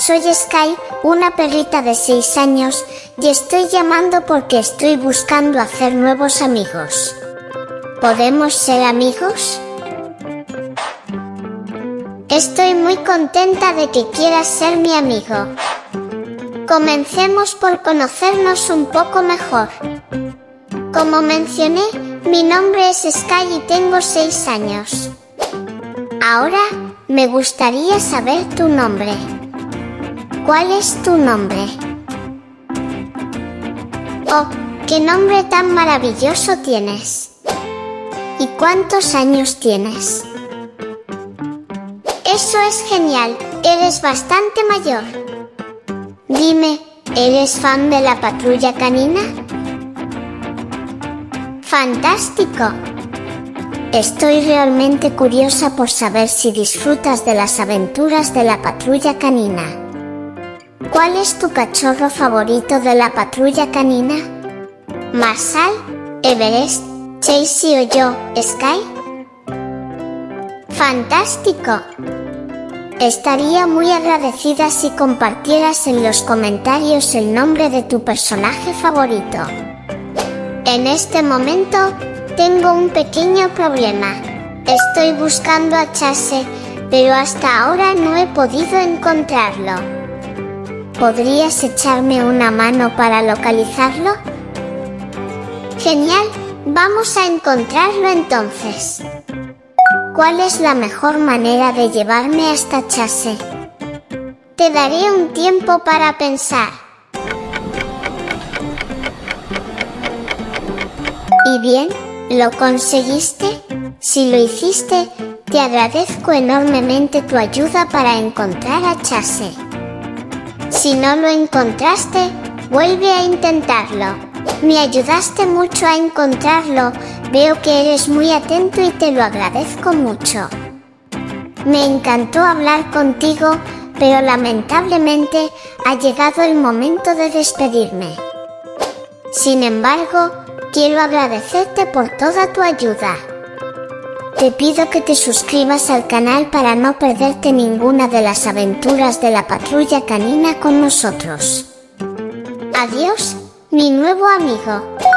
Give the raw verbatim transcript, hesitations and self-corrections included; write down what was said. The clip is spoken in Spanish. Soy Skye, una perrita de seis años, y estoy llamando porque estoy buscando hacer nuevos amigos. ¿Podemos ser amigos? Estoy muy contenta de que quieras ser mi amigo. Comencemos por conocernos un poco mejor. Como mencioné, mi nombre es Skye y tengo seis años. Ahora, me gustaría saber tu nombre. ¿Cuál es tu nombre? Oh, qué nombre tan maravilloso tienes. ¿Y cuántos años tienes? Eso es genial, eres bastante mayor. Dime, ¿eres fan de la Patrulla Canina? ¡Fantástico! Estoy realmente curiosa por saber si disfrutas de las aventuras de la Patrulla Canina. ¿Cuál es tu cachorro favorito de la Patrulla Canina? ¿Marshall, Everest, Chasey o yo, Skye? ¡Fantástico! Estaría muy agradecida si compartieras en los comentarios el nombre de tu personaje favorito. En este momento, tengo un pequeño problema. Estoy buscando a Chase, pero hasta ahora no he podido encontrarlo. ¿Podrías echarme una mano para localizarlo? Genial, vamos a encontrarlo entonces. ¿Cuál es la mejor manera de llevarme hasta Chase? Te daré un tiempo para pensar. ¿Y bien? ¿Lo conseguiste? Si lo hiciste, te agradezco enormemente tu ayuda para encontrar a Chase. Si no lo encontraste, vuelve a intentarlo. Me ayudaste mucho a encontrarlo, veo que eres muy atento y te lo agradezco mucho. Me encantó hablar contigo, pero lamentablemente ha llegado el momento de despedirme. Sin embargo, quiero agradecerte por toda tu ayuda. Te pido que te suscribas al canal para no perderte ninguna de las aventuras de la Patrulla Canina con nosotros. Adiós, mi nuevo amigo.